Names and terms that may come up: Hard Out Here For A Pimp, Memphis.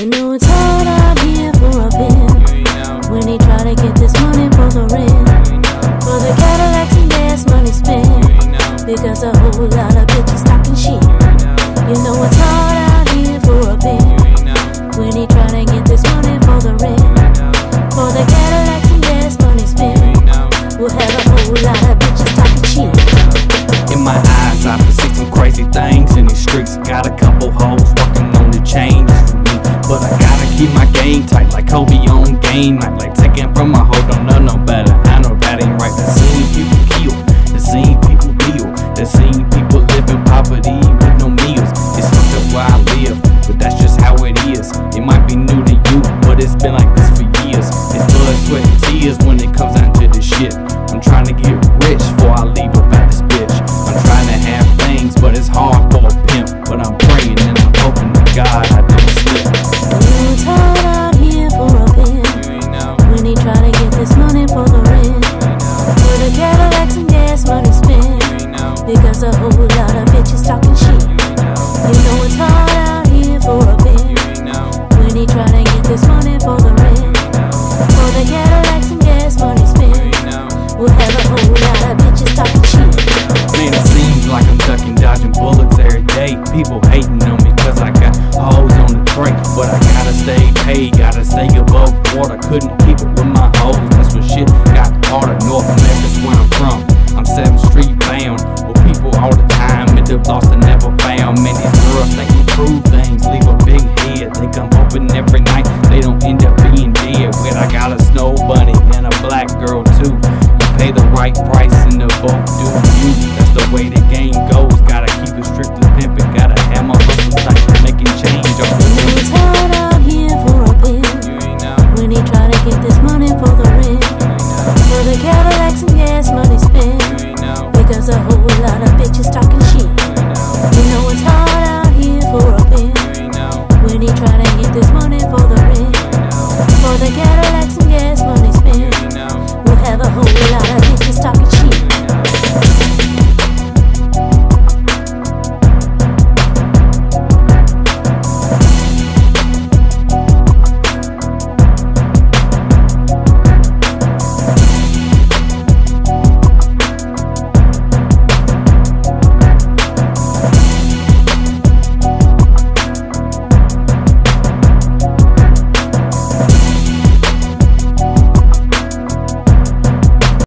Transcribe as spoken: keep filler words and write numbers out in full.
You know it's hard out here for a pimp, when they try to get this money for the rent, for the Cadillacs and gas money spent, because a whole lot of bitches talking shit. You know it's hard out here for a pimp, when they try to get this money for the rent, for the Cadillacs and gas money spent, we'll have a whole lot of bitches talking shit. In my eyes I can see some crazy things in these streets. Got a couple hoes walking on the chains, but I gotta keep my game tight, like Kobe on game night. Like taking from my hoe, don't know no better. I know that ain't right. I've seen people kill, I've seen people deal, I've seen people live in poverty with no meals. It's fucked up where I live, but that's just how it is. It might be new to you, but it's been like this for years. It's blood, sweat, and tears when it comes down to this shit. I'm trying to get rich before I leave about this bitch. I'm trying to have things, but it's hard for a pimp. But I'm praying and I'm hoping to God I don't slip. It's hard out here for a pimp, when they try to get this money for the rent, for the Cadillacs and gas money spent, because a whole lot of bitches talking shit. You know it's hard out here for a pimp, when they try to get this money for the rent, for the Cadillacs and gas money spent, we'll have a whole lot of bitches talking shit. Man, it seems like I'm ducking, dodging bullets every day. People hating on me cause I got hoes on the train, but I gotta stay paid, gotta stay above water. Couldn't keep it with my hoes, that's when shit got harder. North Memphis where I'm from, I'm seventh street bound, with people all the time, end up lost and never